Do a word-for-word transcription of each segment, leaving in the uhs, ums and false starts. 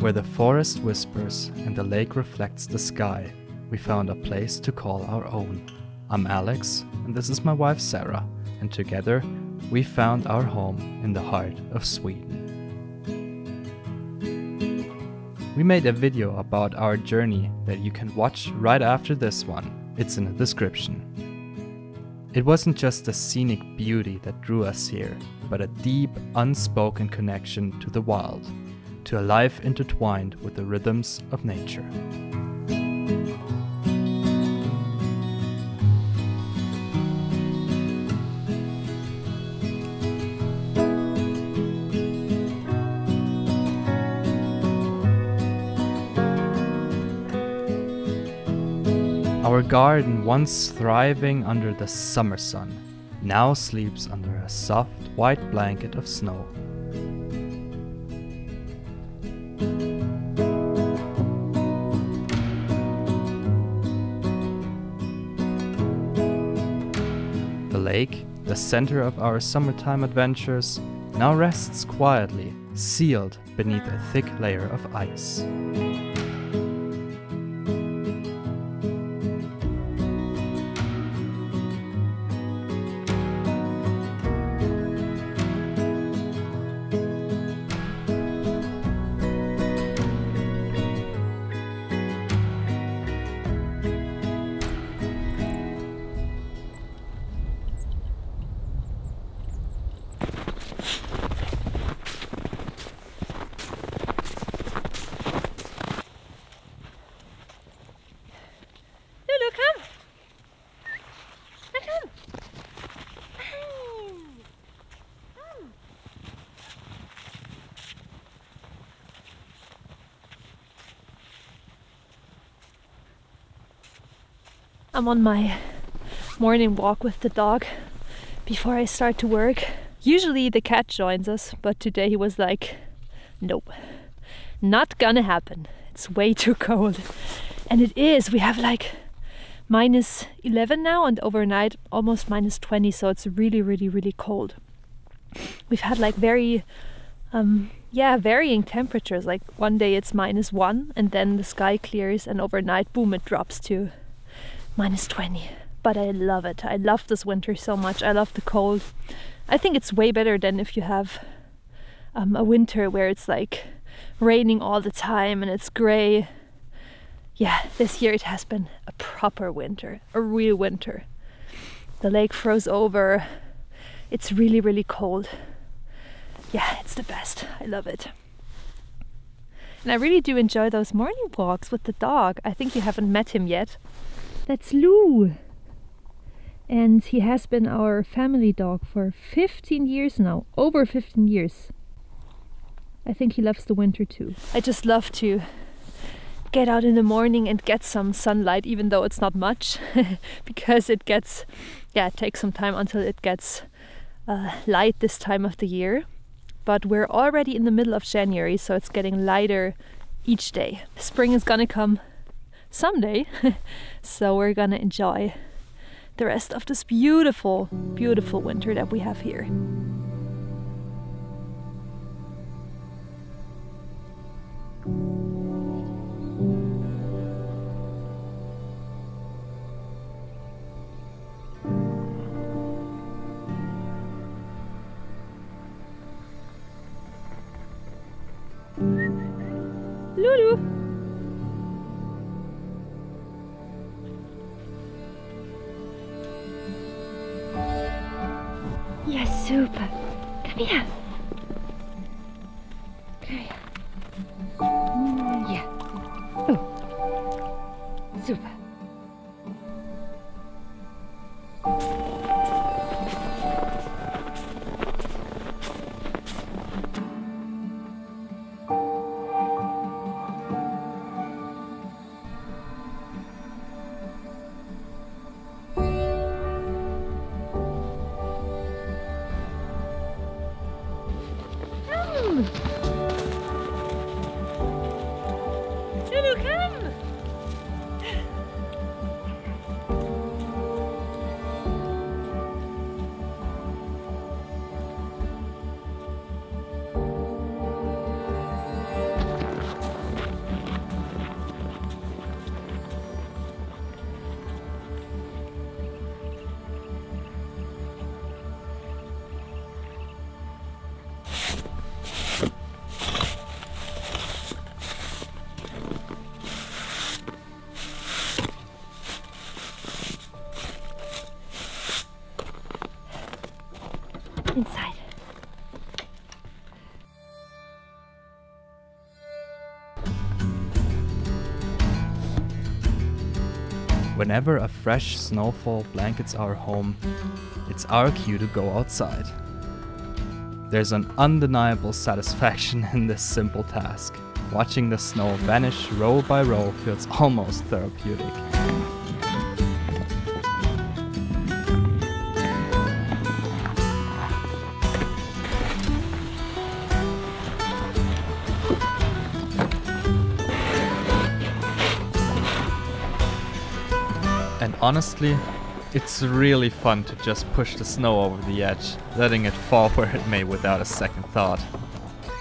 Where the forest whispers and the lake reflects the sky, we found a place to call our own. I'm Alex, and this is my wife Sarah, and together we found our home in the heart of Sweden. We made a video about our journey that you can watch right after this one. It's in the description. It wasn't just the scenic beauty that drew us here, but a deep, unspoken connection to the wild, to a life intertwined with the rhythms of nature. Our garden, once thriving under the summer sun, now sleeps under a soft white blanket of snow. The lake, the center of our summertime adventures, now rests quietly, sealed beneath a thick layer of ice. I'm on my morning walk with the dog before I start to work. Usually the cat joins us, but today he was like, nope, not gonna happen. It's way too cold. And it is. We have like minus eleven now and overnight almost minus twenty, so it's really, really, really cold. We've had like very, um, yeah, varying temperatures. Like one day it's minus one and then the sky clears and overnight, boom, it drops to minus twenty, but I love it. I love this winter so much. I love the cold. I think it's way better than if you have um, a winter where it's like raining all the time and it's gray. Yeah, this year it has been a proper winter, a real winter. The lake froze over. It's really, really cold. Yeah, it's the best. I love it. And I really do enjoy those morning walks with the dog. I think you haven't met him yet. That's Lou, and he has been our family dog for fifteen years now, over fifteen years. I think he loves the winter too. I just love to get out in the morning and get some sunlight, even though it's not much, because it gets, yeah, it takes some time until it gets uh, light this time of the year. But we're already in the middle of January, so it's getting lighter each day. Spring is gonna come someday, so we're gonna enjoy the rest of this beautiful, beautiful winter that we have here. Lulu! Super. Come here. Come here. Mm, yeah. Oh. Super. Whenever a fresh snowfall blankets our home, it's our cue to go outside. There's an undeniable satisfaction in this simple task. Watching the snow vanish row by row feels almost therapeutic. And honestly, it's really fun to just push the snow over the edge, letting it fall where it may without a second thought.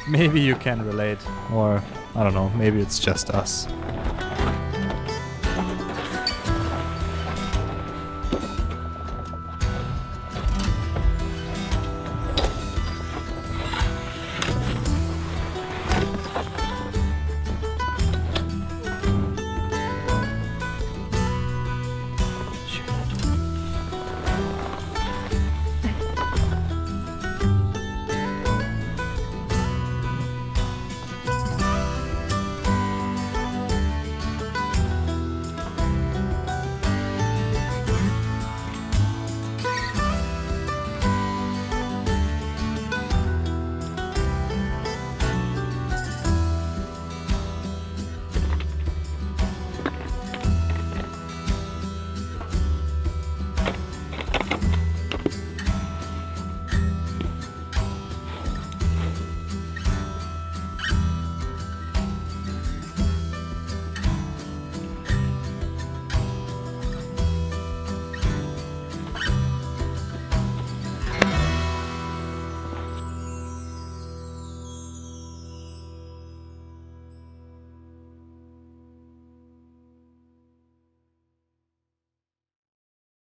Maybe you can relate, or I don't know, maybe it's just us.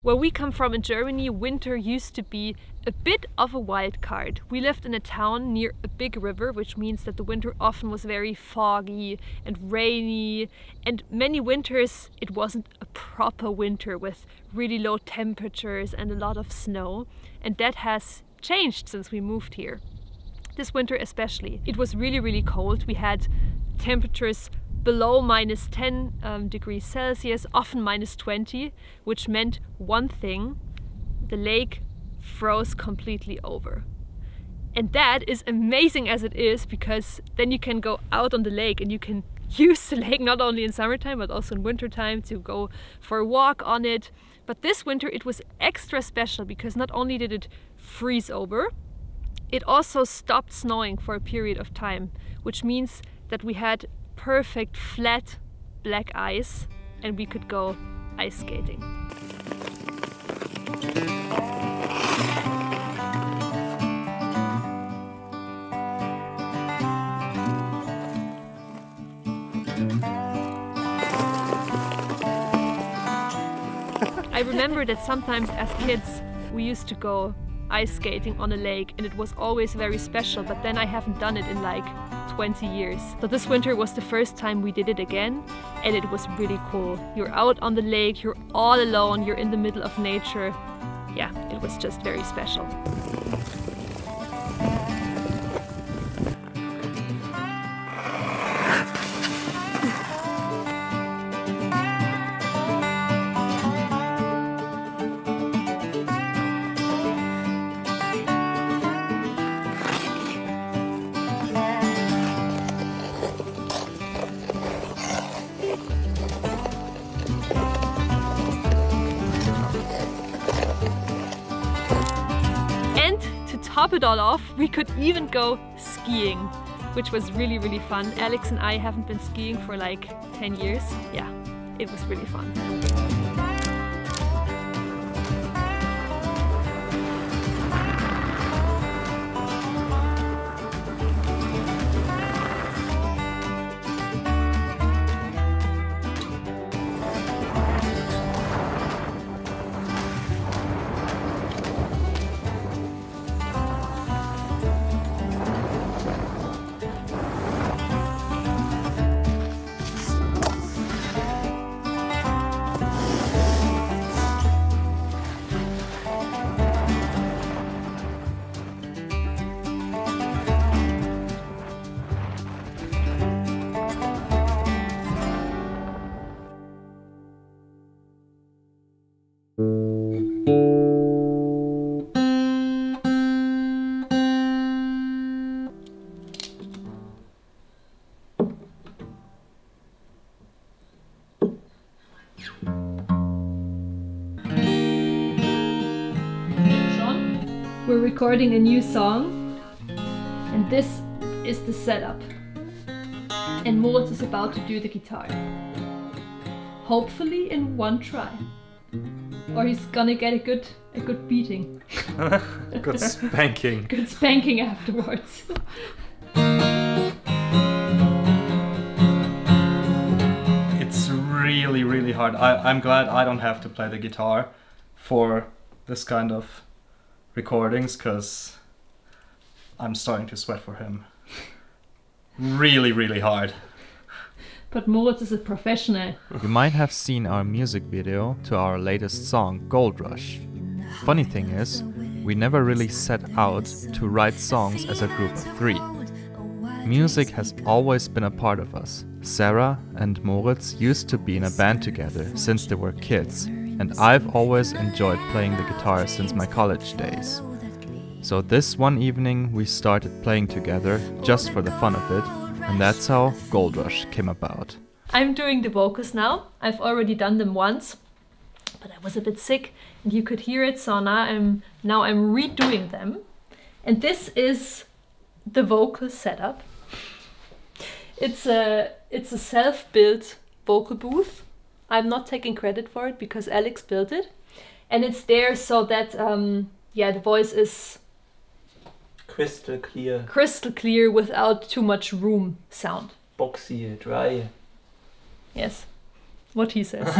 Where we come from in Germany, winter used to be a bit of a wild card. We lived in a town near a big river, which means that the winter often was very foggy and rainy, and many winters it wasn't a proper winter with really low temperatures and a lot of snow, and that has changed since we moved here. This winter especially. It was really, really cold. We had temperatures below minus ten um, degrees Celsius, often minus twenty, which meant one thing: the lake froze completely over. And that is amazing as it is, because then you can go out on the lake and you can use the lake not only in summertime but also in wintertime to go for a walk on it. But this winter it was extra special because not only did it freeze over, it also stopped snowing for a period of time, which means that we had perfect flat black ice and we could go ice skating. I remember that sometimes as kids we used to go ice skating on a lake and it was always very special, but then I haven't done it in like twenty years. So this winter was the first time we did it again and it was really cool. You're out on the lake, you're all alone, you're in the middle of nature. Yeah, it was just very special. Top it all off, we could even go skiing, which was really, really fun. Alex and I haven't been skiing for like ten years. Yeah, it was really fun. We're recording a new song, and this is the setup. And Moritz is about to do the guitar. Hopefully in one try. Or he's gonna get a good a good beating. Good spanking. Good spanking afterwards. It's really, really hard. I, I'm glad I don't have to play the guitar for this kind of recordings, because I'm starting to sweat for him. Really, really hard. But Moritz is a professional. You might have seen our music video to our latest song, Gold Rush. Funny thing is, we never really set out to write songs as a group of three. Music has always been a part of us. Sarah and Moritz used to be in a band together since they were kids, and I've always enjoyed playing the guitar since my college days. So this one evening we started playing together just for the fun of it, and that's how Gold Rush came about. I'm doing the vocals now. I've already done them once, but I was a bit sick and you could hear it, so now I'm, now I'm redoing them. And this is the vocal setup. It's a, it's a self-built vocal booth. I'm not taking credit for it because Alex built it. And it's there so that, um, yeah, the voice is crystal clear. Crystal clear without too much room sound. Boxy, dry. Yes, what he says.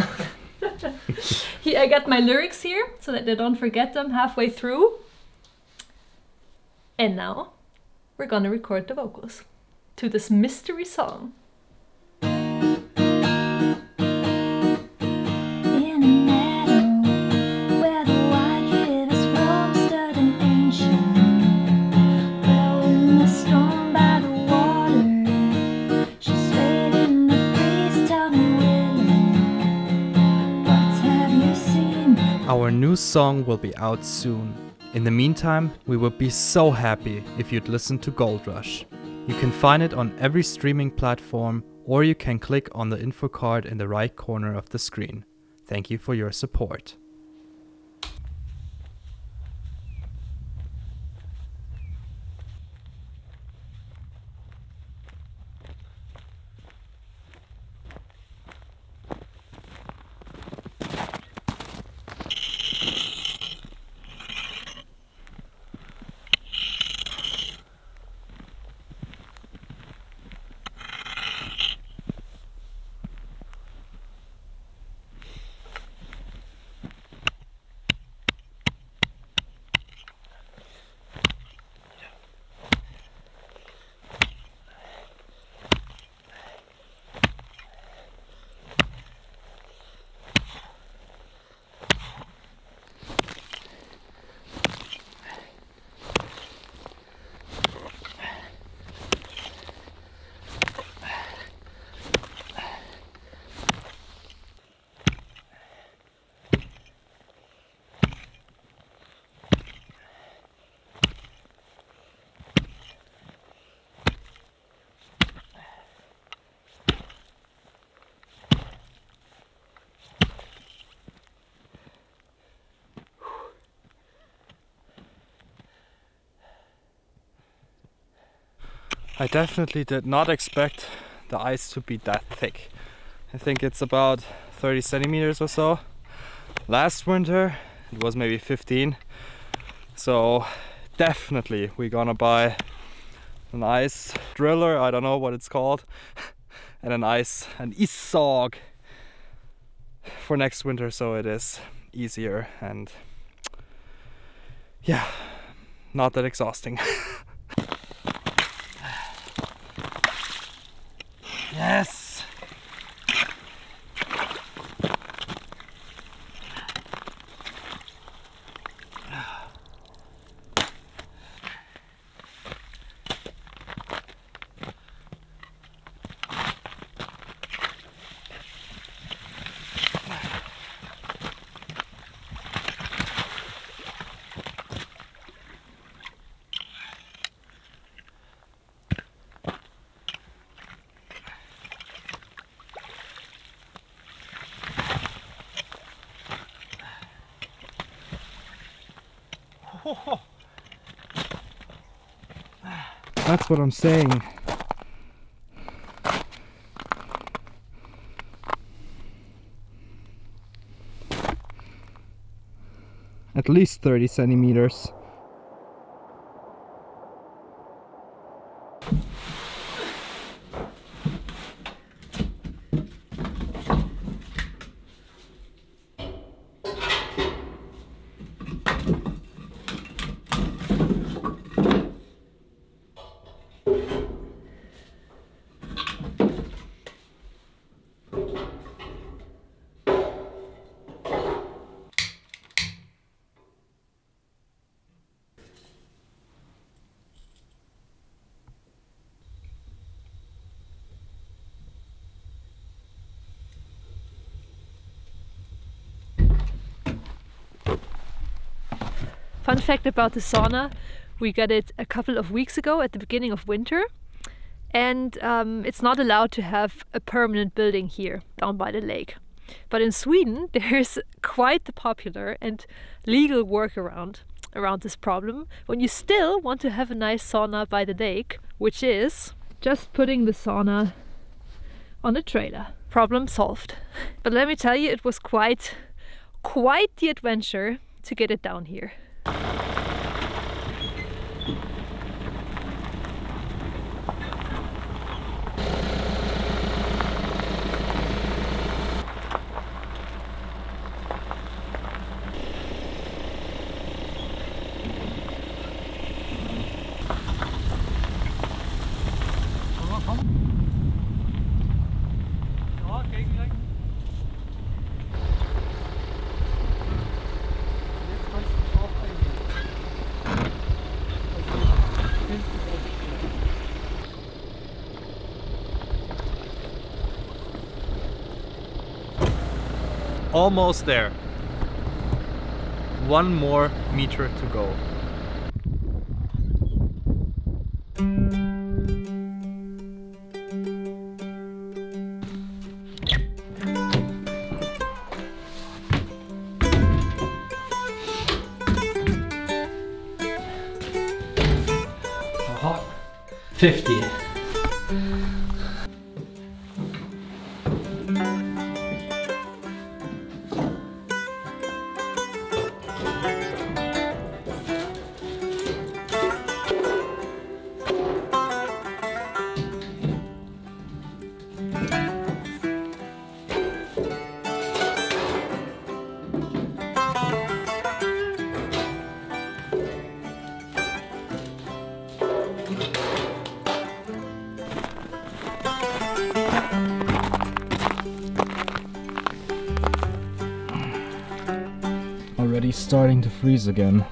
Here, I got my lyrics here so that I don't forget them halfway through. And now we're gonna record the vocals to this mystery song. Our new song will be out soon. In the meantime, we would be so happy if you'd listen to Gold Rush. You can find it on every streaming platform, or you can click on the info card in the right corner of the screen. Thank you for your support. I definitely did not expect the ice to be that thick. I think it's about thirty centimeters or so. Last winter it was maybe fifteen. So definitely we're gonna buy an ice driller, I don't know what it's called, and an ice, an ice sog for next winter, so it is easier and yeah, not that exhausting. Yes! That's what I'm saying. At least thirty centimeters. Fun fact about the sauna, we got it a couple of weeks ago at the beginning of winter, and um, it's not allowed to have a permanent building here down by the lake. But in Sweden there's quite the popular and legal workaround around this problem when you still want to have a nice sauna by the lake, which is just putting the sauna on a trailer. Problem solved. But let me tell you, it was quite, quite the adventure to get it down here. Almost there. One more meter to go. Uh-huh. fifty. Already starting to freeze again.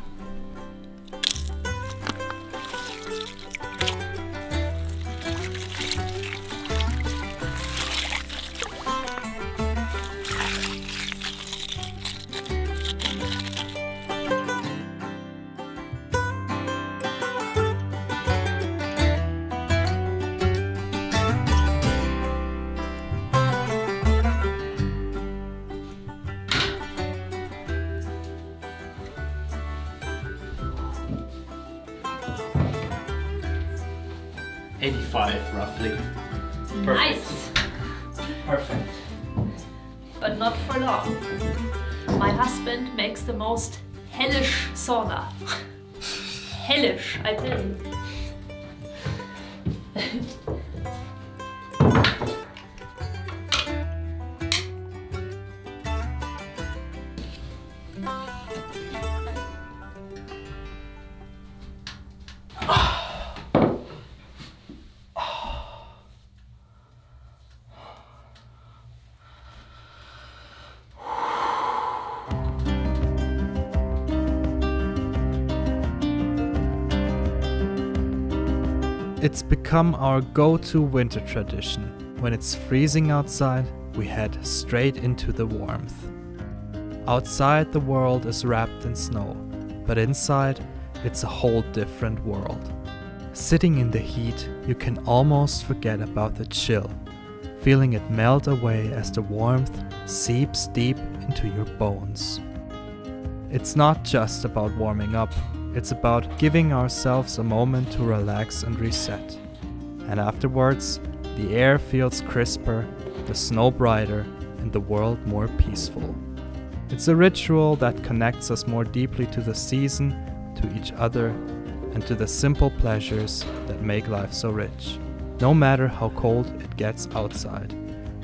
eighty-five roughly. Perfect. Nice! Perfect. But not for long. My husband makes the most hellish sauna. Hellish, I tell you. It's become our go-to winter tradition. When it's freezing outside, we head straight into the warmth. Outside, the world is wrapped in snow, but inside, it's a whole different world. Sitting in the heat, you can almost forget about the chill, feeling it melt away as the warmth seeps deep into your bones. It's not just about warming up. It's about giving ourselves a moment to relax and reset. And afterwards, the air feels crisper, the snow brighter, and the world more peaceful. It's a ritual that connects us more deeply to the season, to each other, and to the simple pleasures that make life so rich. No matter how cold it gets outside,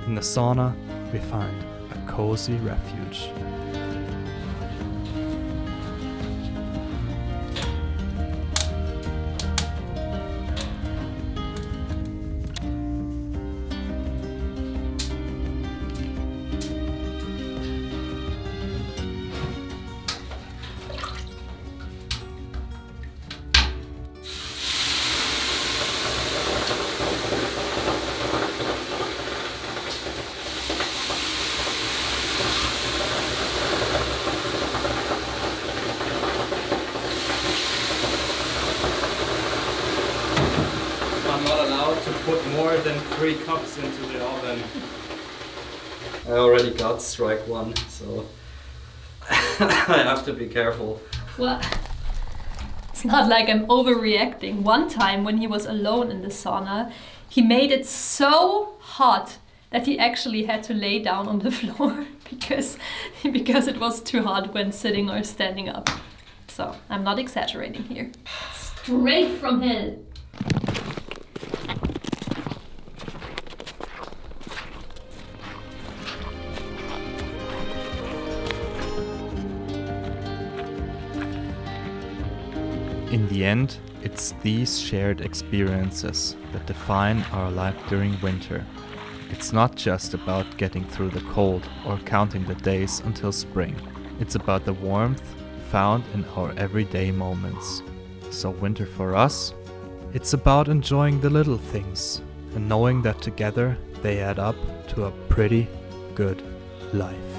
in the sauna we find a cozy refuge. Three cups into the oven. I already got strike one, so I have to be careful. Well, it's not like I'm overreacting. One time when he was alone in the sauna, he made it so hot that he actually had to lay down on the floor because, because it was too hot when sitting or standing up. So I'm not exaggerating here. Straight from hell. In the end, it's these shared experiences that define our life during winter. It's not just about getting through the cold or counting the days until spring. It's about the warmth found in our everyday moments. So winter for us, it's about enjoying the little things and knowing that together they add up to a pretty good life.